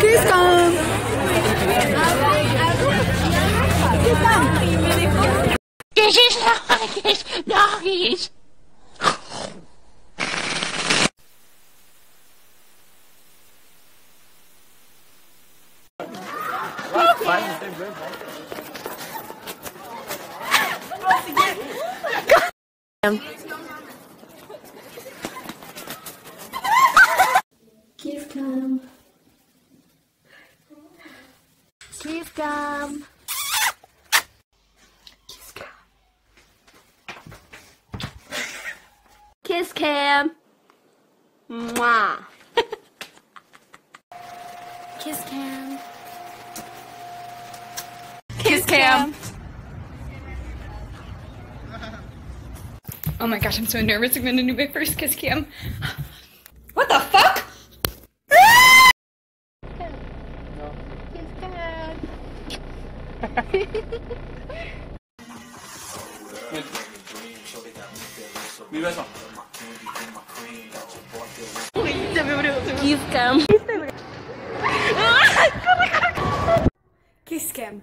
Please come. This is not his doggies. Kiss come. Kiss come. Kiss come. Kiss cam. Mwah. Kiss cam. Kiss cam. Oh my gosh, I'm so nervous. I'm gonna do my first kiss cam. What the fuck? Kiss cam. Kiss cam.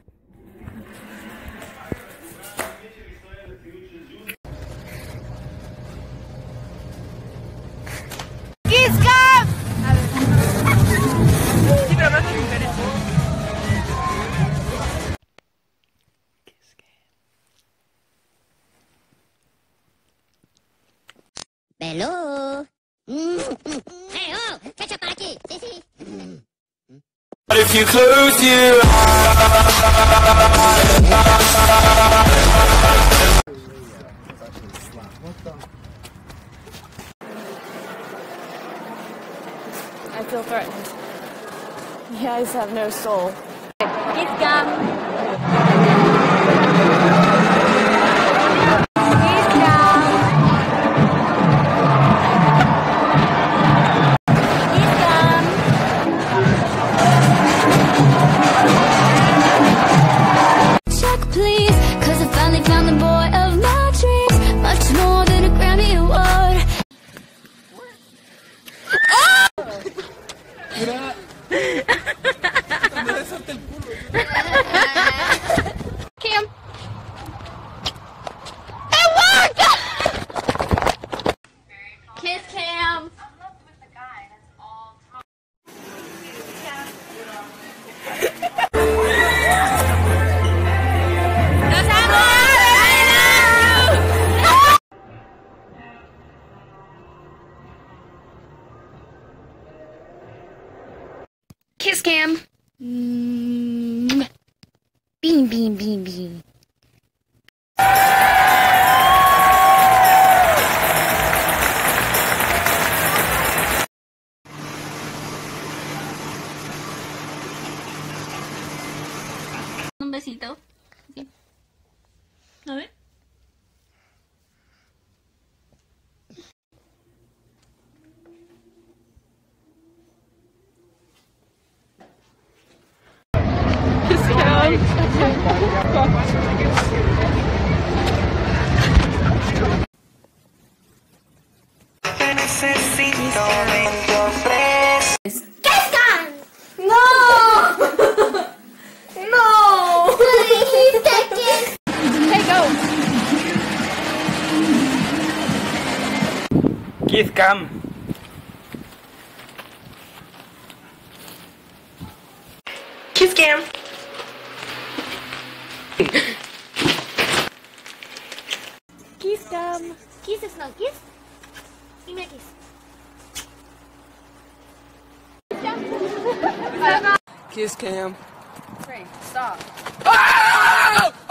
Hello. Hey, oh, catch up, Mikey. Sissy. But if you close your eyes. I feel threatened. You guys have no soul. Kiss cam. Kiss cam. Beam, beam, beam, beam. Un besito. Sí. A ver. Kiss cam. Kiss cam. Kiss cam. Kiss is not kiss. Give me a kiss. Kiss cam. Kiss cam. Great. Stop. Ah!